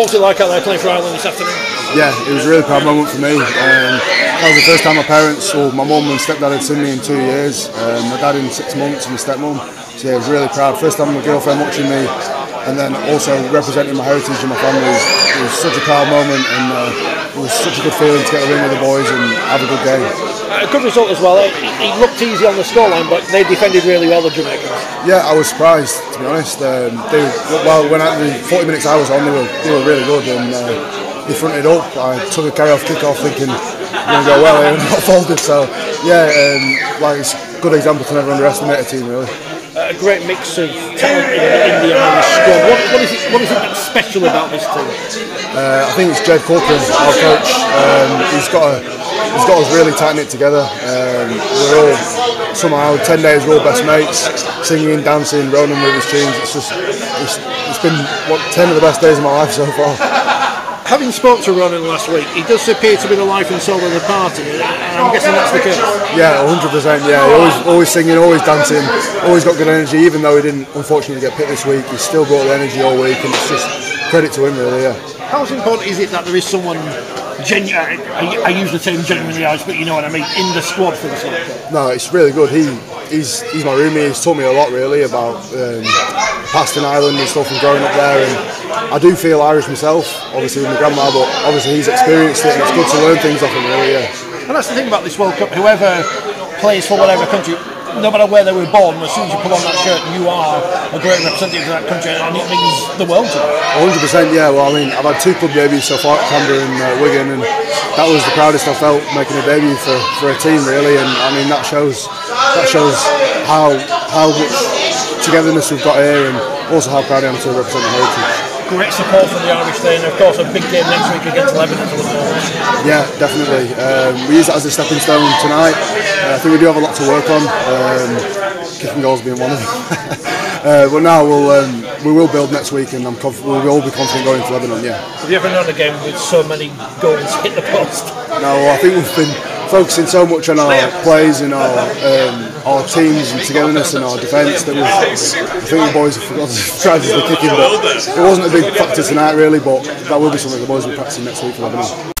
What was it like out there playing for Ireland this afternoon? Yeah, it was a really proud moment for me. That was the first time my parents, or my mum and stepdad, had seen me in 2 years. My dad in 6 months and my stepmum. So yeah, I was really proud. First time my girlfriend watching me, and then also representing my heritage and my family. It was such a proud moment, and it was such a good feeling to get a win with the boys and have a good game. A good result as well. It looked easy on the scoreline, but they defended really well, the Jamaicans. Yeah, I was surprised, to be honest. When the 40 minutes I was on, they were really good, and they fronted up. I took a carry-off kick-off thinking, I'm going to go well here, and not folded. So yeah, it's a good example to never underestimate a team, really. A great mix of talent in India and the squad. What is it that's special about this team? I think it's Jed Courtney, our coach. He's got us really tight knit together. We're all somehow 10 days we're all best mates, singing, dancing, Ronan with his tunes. It's been what 10 of the best days of my life so far. Having spoke to Ronan last week, he does appear to be the life and soul of the party. I'm guessing that's the case. Yeah, 100%. Yeah, always singing, always dancing, always got good energy. Even though he didn't, unfortunately, get picked this week, he still brought the energy all week, and it's just credit to him, really. Yeah. How important is it that there is someone? I use the term genuinely Irish, but you know what I mean, in the squad for the selection? No, it's really good. He's my roomie. He's taught me a lot, really, about past in Ireland and stuff and growing up there. And I do feel Irish myself, obviously with my grandma, but obviously he's experienced it, and it's good to learn things off him, really, yeah. And that's the thing about this World Cup, whoever plays for whatever country, no matter where they were born, as soon as you put on that shirt, you are a great representative of that country, and it means the world to you. 100%, yeah. Well, I mean, I've had 2 club debuts so far, Canberra and Wigan, and that was the proudest I felt, making a debut for a team, really. And I mean, that shows how much togetherness we've got here, and also how proud I am to represent the heritage. Great support from the Irish there, and of course a big game next week against Lebanon. Yeah, definitely. We use that as a stepping stone tonight. I think we do have a lot to work on, kicking goals being one of them. But now we will build next week, and we'll all be confident going to Lebanon. Yeah. Have you ever known a game with so many goals hit the post? No, I think we've been focusing so much on our plays and our teams and togetherness and our defence that I think the boys have forgotten to try the kicking, but it wasn't a big factor tonight, really, but that will be something the boys will be practising next week for Lebanon.